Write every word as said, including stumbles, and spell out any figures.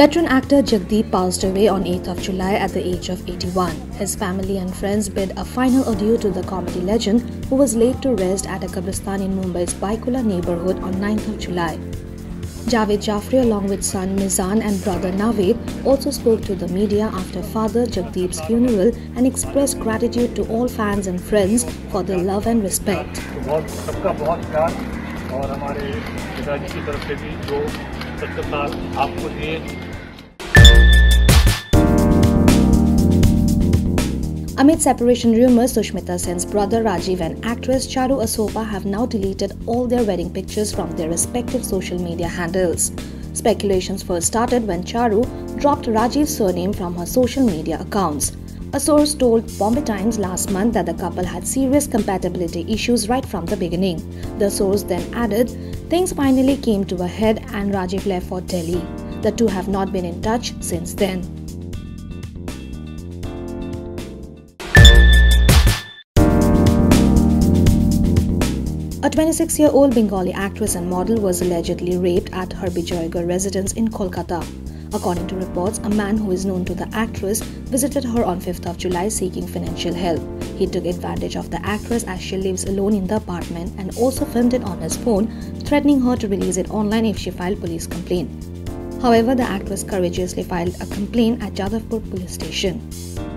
Veteran actor Jagdeep passed away on eighth of July at the age of eighty-one. His family and friends bid a final adieu to the comedy legend, who was laid to rest at a Qabristan in Mumbai's Baikula neighborhood on ninth of July. Javed Jaffrey, along with son Mizan and brother Naveed, also spoke to the media after Father Jagdeep's funeral and expressed gratitude to all fans and friends for their love and respect. Amid separation rumours, Sushmita Sen's brother Rajiv and actress Charu Asopa have now deleted all their wedding pictures from their respective social media handles. Speculations first started when Charu dropped Rajiv's surname from her social media accounts. A source told Bombay Times last month that the couple had serious compatibility issues right from the beginning. The source then added, "Things finally came to a head and Rajiv left for Delhi. The two have not been in touch since then." A twenty-six-year-old Bengali actress and model was allegedly raped at her Bijoygarh residence in Kolkata. According to reports, a man who is known to the actress visited her on fifth of July seeking financial help. He took advantage of the actress as she lives alone in the apartment and also filmed it on his phone, threatening her to release it online if she filed police complaint. However, the actress courageously filed a complaint at Jadavpur police station.